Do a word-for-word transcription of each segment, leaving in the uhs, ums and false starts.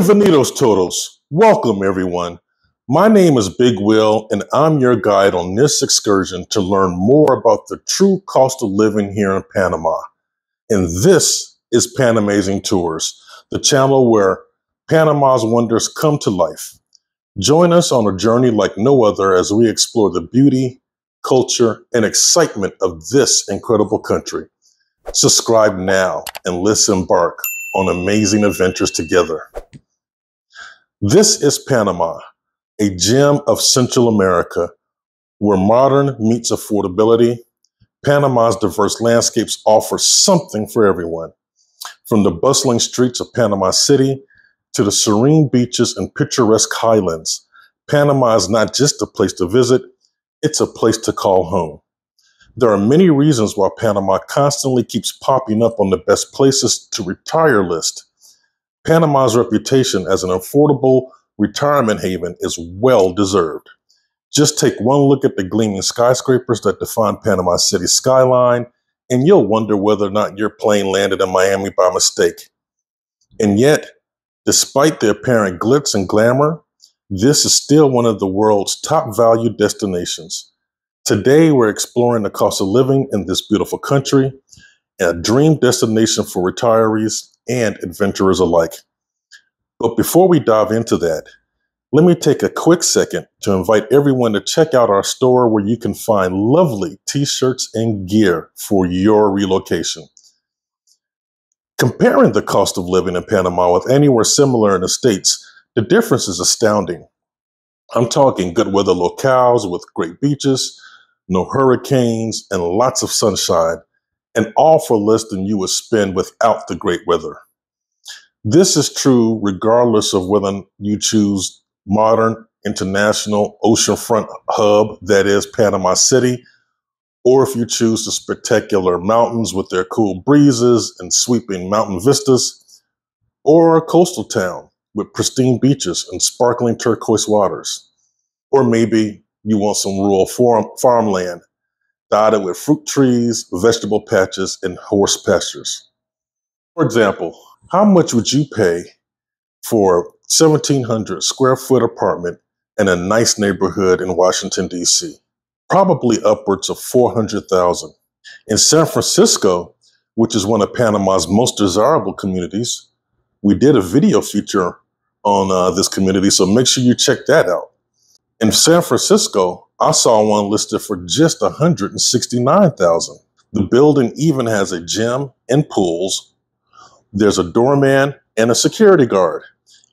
Bienvenidos todos. Welcome everyone. My name is Big Will and I'm your guide on this excursion to learn more about the true cost of living here in Panama. And this is Panamazing Tours, the channel where Panama's wonders come to life. Join us on a journey like no other as we explore the beauty, culture, and excitement of this incredible country. Subscribe now and let's embark on amazing adventures together. This is Panama, a gem of Central America, where modern meets affordability. Panama's diverse landscapes offer something for everyone. From the bustling streets of Panama City to the serene beaches and picturesque highlands, Panama is not just a place to visit, it's a place to call home. There are many reasons why Panama constantly keeps popping up on the best places to retire list. Panama's reputation as an affordable retirement haven is well deserved. Just take one look at the gleaming skyscrapers that define Panama City's skyline, and you'll wonder whether or not your plane landed in Miami by mistake. And yet, despite the apparent glitz and glamour, this is still one of the world's top value destinations. Today, we're exploring the cost of living in this beautiful country, a dream destination for retirees and adventurers alike. But before we dive into that, let me take a quick second to invite everyone to check out our store where you can find lovely t-shirts and gear for your relocation. Comparing the cost of living in Panama with anywhere similar in the States, the difference is astounding. I'm talking good weather locales with great beaches, no hurricanes, and lots of sunshine, and all for less than you would spend without the great weather. This is true regardless of whether you choose modern, international, oceanfront hub that is Panama City, or if you choose the spectacular mountains with their cool breezes and sweeping mountain vistas, or a coastal town with pristine beaches and sparkling turquoise waters, or maybe you want some rural farm farmland dotted with fruit trees, vegetable patches, and horse pastures. For example, how much would you pay for a seventeen hundred square foot apartment in a nice neighborhood in Washington, D C? Probably upwards of four hundred thousand. In San Francisco, which is one of Panama's most desirable communities, we did a video feature on uh, this community, so make sure you check that out. In San Francisco, I saw one listed for just one hundred sixty-nine thousand. The building even has a gym and pools. There's a doorman and a security guard,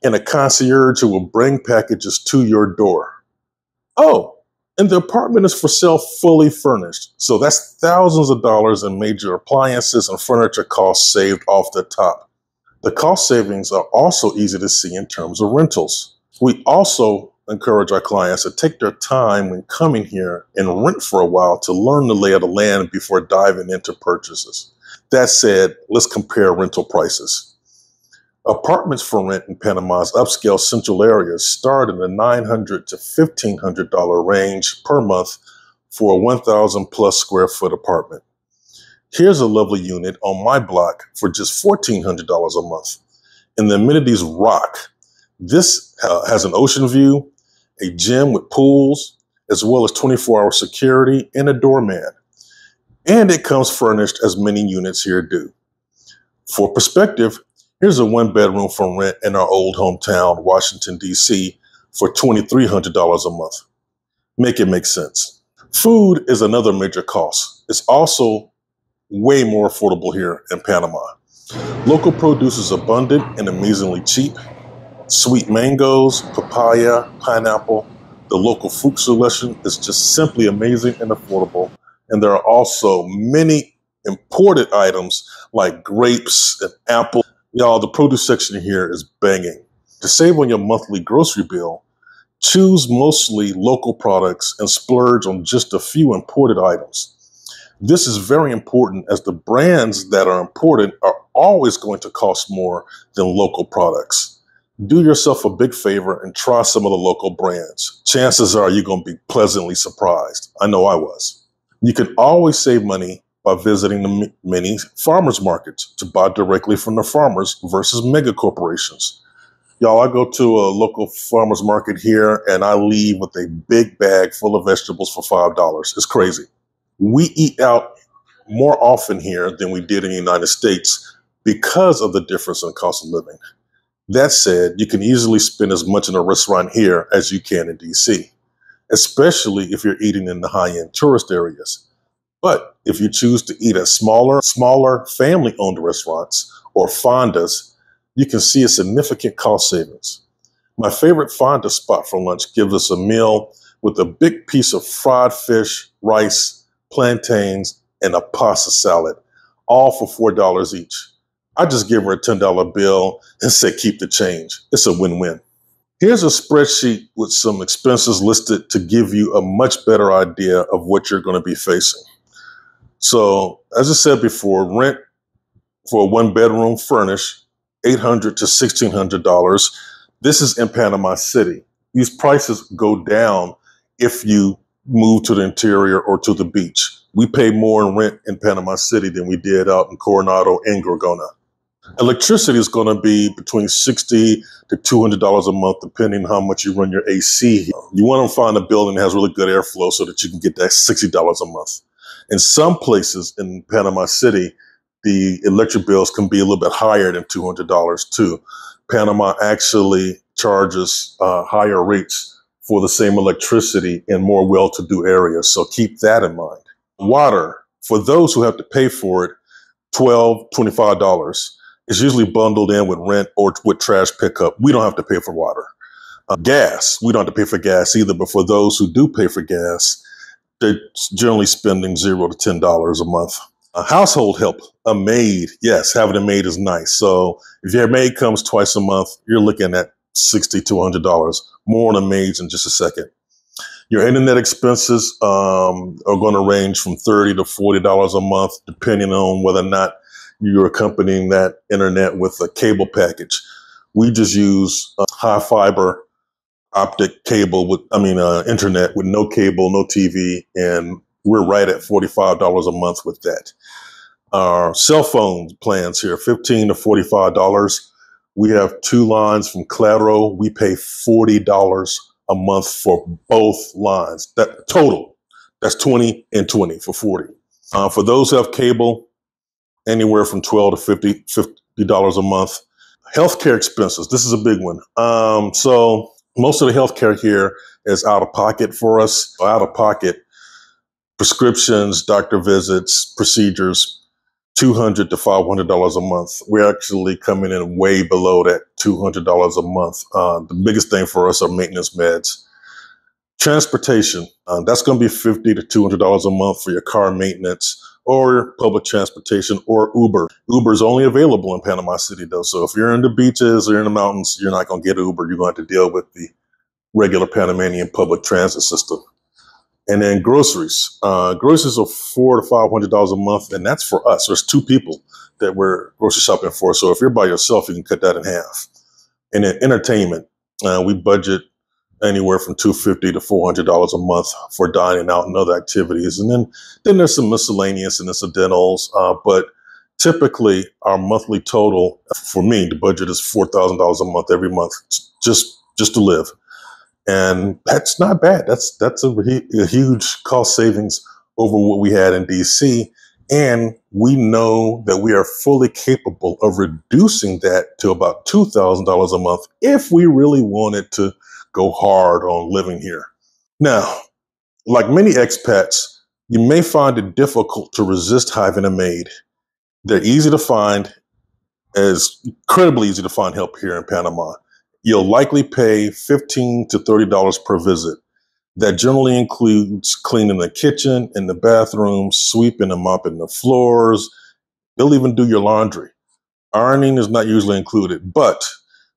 and a concierge who will bring packages to your door. Oh, and the apartment is for sale fully furnished, so that's thousands of dollars in major appliances and furniture costs saved off the top. The cost savings are also easy to see in terms of rentals. We also encourage our clients to take their time when coming here and rent for a while to learn the lay of the land before diving into purchases. That said, let's compare rental prices. Apartments for rent in Panama's upscale central areas start in the nine hundred dollars to fifteen hundred dollars range per month for a one thousand plus square foot apartment. Here's a lovely unit on my block for just fourteen hundred dollars a month, and the amenities rock. This uh, has an ocean view, a gym with pools, as well as twenty-four hour security and a doorman. And it comes furnished, as many units here do. For perspective, here's a one-bedroom for rent in our old hometown, Washington, D C, for twenty-three hundred dollars a month. Make it make sense. Food is another major cost. It's also way more affordable here in Panama. Local produce is abundant and amazingly cheap. Sweet mangoes, papaya, pineapple. The local fruit selection is just simply amazing and affordable. And there are also many imported items like grapes and apples. Y'all, the produce section here is banging. To save on your monthly grocery bill, choose mostly local products and splurge on just a few imported items. This is very important as the brands that are imported are always going to cost more than local products. Do yourself a big favor and try some of the local brands. Chances are you're going to be pleasantly surprised. I know I was. You can always save money by visiting the many farmers markets to buy directly from the farmers versus mega corporations. Y'all, I go to a local farmer's market here and I leave with a big bag full of vegetables for five dollars. It's crazy. We eat out more often here than we did in the United States because of the difference in cost of living. That said, you can easily spend as much in a restaurant here as you can in D C, especially if you're eating in the high-end tourist areas. But if you choose to eat at smaller, smaller family-owned restaurants or fondas, you can see a significant cost savings. My favorite fonda spot for lunch gives us a meal with a big piece of fried fish, rice, plantains, and a pasta salad, all for four dollars each. I just give her a ten dollar bill and say, keep the change. It's a win-win. Here's a spreadsheet with some expenses listed to give you a much better idea of what you're going to be facing. So as I said before, rent for a one bedroom furnished, eight hundred to sixteen hundred dollars. This is in Panama City. These prices go down if you move to the interior or to the beach. We pay more in rent in Panama City than we did out in Coronado and Gorgona. Electricity is going to be between sixty to two hundred dollars a month, depending on how much you run your A C. You want to find a building that has really good airflow so that you can get that sixty dollars a month. In some places in Panama City, the electric bills can be a little bit higher than two hundred dollars too. Panama actually charges uh, higher rates for the same electricity in more well-to-do areas, so keep that in mind. Water, for those who have to pay for it, twelve dollars, twenty-five dollars. It's usually bundled in with rent or with trash pickup. We don't have to pay for water. Uh, gas, we don't have to pay for gas either, but for those who do pay for gas, they're generally spending zero to ten dollars a month. Uh, household help, a maid. Yes, having a maid is nice. So if your maid comes twice a month, you're looking at sixty to one hundred dollars. More on a maid in just a second. Your internet expenses um, are going to range from thirty to forty dollars a month, depending on whether or not you're accompanying that internet with a cable package. We just use uh, high fiber optic cable with, I mean, uh, internet with no cable, no T V, and we're right at forty-five dollars a month with that. Our cell phone plans here, fifteen to forty-five dollars. We have two lines from Claro. We pay forty dollars a month for both lines. That total, that's twenty and twenty for forty. Uh, for those who have cable, anywhere from twelve to fifty dollars a month. Healthcare expenses, this is a big one. Um, so most of the healthcare here is out of pocket for us. Out of pocket, prescriptions, doctor visits, procedures, two hundred to five hundred dollars a month. We're actually coming in way below that two hundred dollars a month. Uh, the biggest thing for us are maintenance meds. Transportation, uh, that's gonna be fifty to two hundred dollars a month for your car maintenance, or public transportation, or Uber. Uber is only available in Panama City though. So if you're in the beaches or in the mountains, you're not gonna get Uber. You're gonna have to deal with the regular Panamanian public transit system. And then groceries. Uh, groceries are four to five hundred dollars a month, and that's for us. There's two people that we're grocery shopping for. So if you're by yourself, you can cut that in half. And then entertainment, uh, we budget anywhere from two hundred fifty to four hundred dollars a month for dining out and other activities. And then, then there's some miscellaneous and incidentals, uh, but typically our monthly total for me, the budget is four thousand dollars a month every month, just, just to live. And that's not bad. That's, that's a, a huge cost savings over what we had in D C. And we know that we are fully capable of reducing that to about two thousand dollars a month if we really wanted to go hard on living here. Now, like many expats, you may find it difficult to resist having a maid. They're easy to find, as incredibly easy to find help here in Panama. You'll likely pay fifteen to thirty dollars per visit. That generally includes cleaning the kitchen and the bathroom, sweeping and mopping the floors. They'll even do your laundry. Ironing is not usually included, but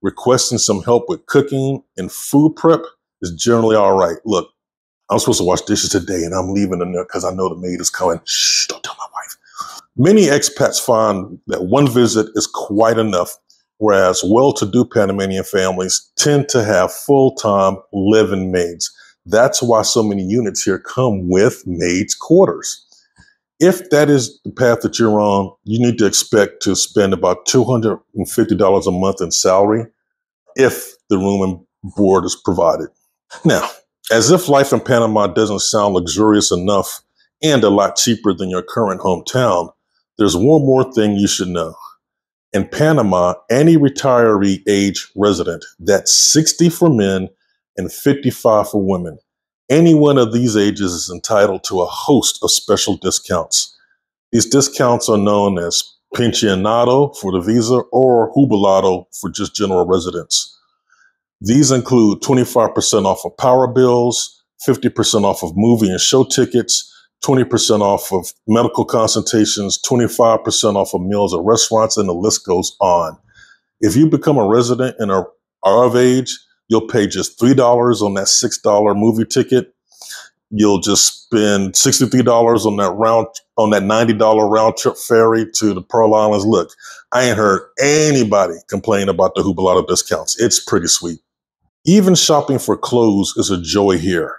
requesting some help with cooking and food prep is generally all right. Look, I'm supposed to wash dishes today and I'm leaving them there because I know the maid is coming. Shh, don't tell my wife. Many expats find that one visit is quite enough, whereas well-to-do Panamanian families tend to have full-time live-in maids. That's why so many units here come with maids' quarters. If that is the path that you're on, you need to expect to spend about two hundred fifty dollars a month in salary if the room and board is provided. Now, as if life in Panama doesn't sound luxurious enough and a lot cheaper than your current hometown, there's one more thing you should know. In Panama, any retiree age resident, that's sixty for men and fifty-five for women, any one of these ages is entitled to a host of special discounts. These discounts are known as pensionado for the visa or jubilado for just general residents. These include twenty-five percent off of power bills, fifty percent off of movie and show tickets, twenty percent off of medical consultations, twenty-five percent off of meals at restaurants, and the list goes on. If you become a resident and are, are of age, you'll pay just three dollars on that six dollar movie ticket. You'll just spend sixty-three dollars on that round, on that ninety dollar round trip ferry to the Pearl Islands. Look, I ain't heard anybody complain about the jubilado discounts. It's pretty sweet. Even shopping for clothes is a joy here.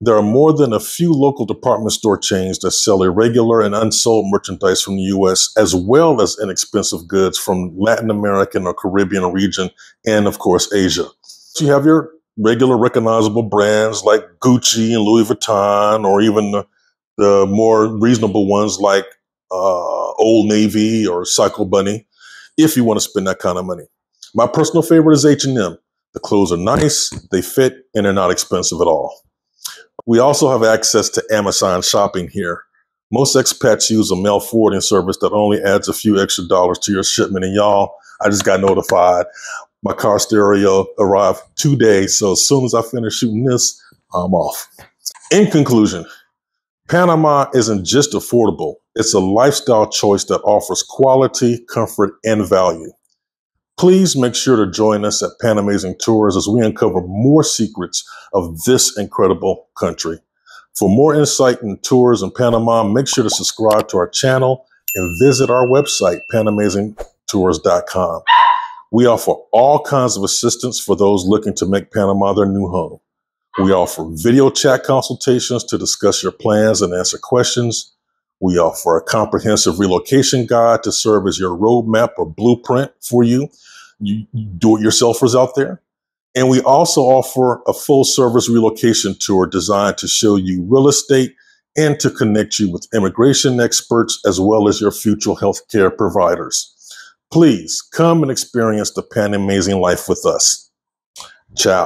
There are more than a few local department store chains that sell irregular and unsold merchandise from the U S, as well as inexpensive goods from Latin American or Caribbean region, and of course, Asia. So you have your regular recognizable brands like Gucci and Louis Vuitton, or even the, the more reasonable ones like uh, Old Navy or Cycle Bunny, if you want to spend that kind of money. My personal favorite is H and M. The clothes are nice, they fit, and they're not expensive at all. We also have access to Amazon shopping here. Most expats use a mail forwarding service that only adds a few extra dollars to your shipment. And y'all, I just got notified. My car stereo arrived today, so as soon as I finish shooting this, I'm off. In conclusion, Panama isn't just affordable. It's a lifestyle choice that offers quality, comfort, and value. Please make sure to join us at Panamazing Tours as we uncover more secrets of this incredible country. For more insight and tours in Panama, make sure to subscribe to our channel and visit our website, panamazing tours dot com. We offer all kinds of assistance for those looking to make Panama their new home. We offer video chat consultations to discuss your plans and answer questions. We offer a comprehensive relocation guide to serve as your roadmap or blueprint for you, you do-it-yourselfers out there. And we also offer a full-service relocation tour designed to show you real estate and to connect you with immigration experts as well as your future healthcare providers. Please come and experience the Panamazing life with us. Ciao.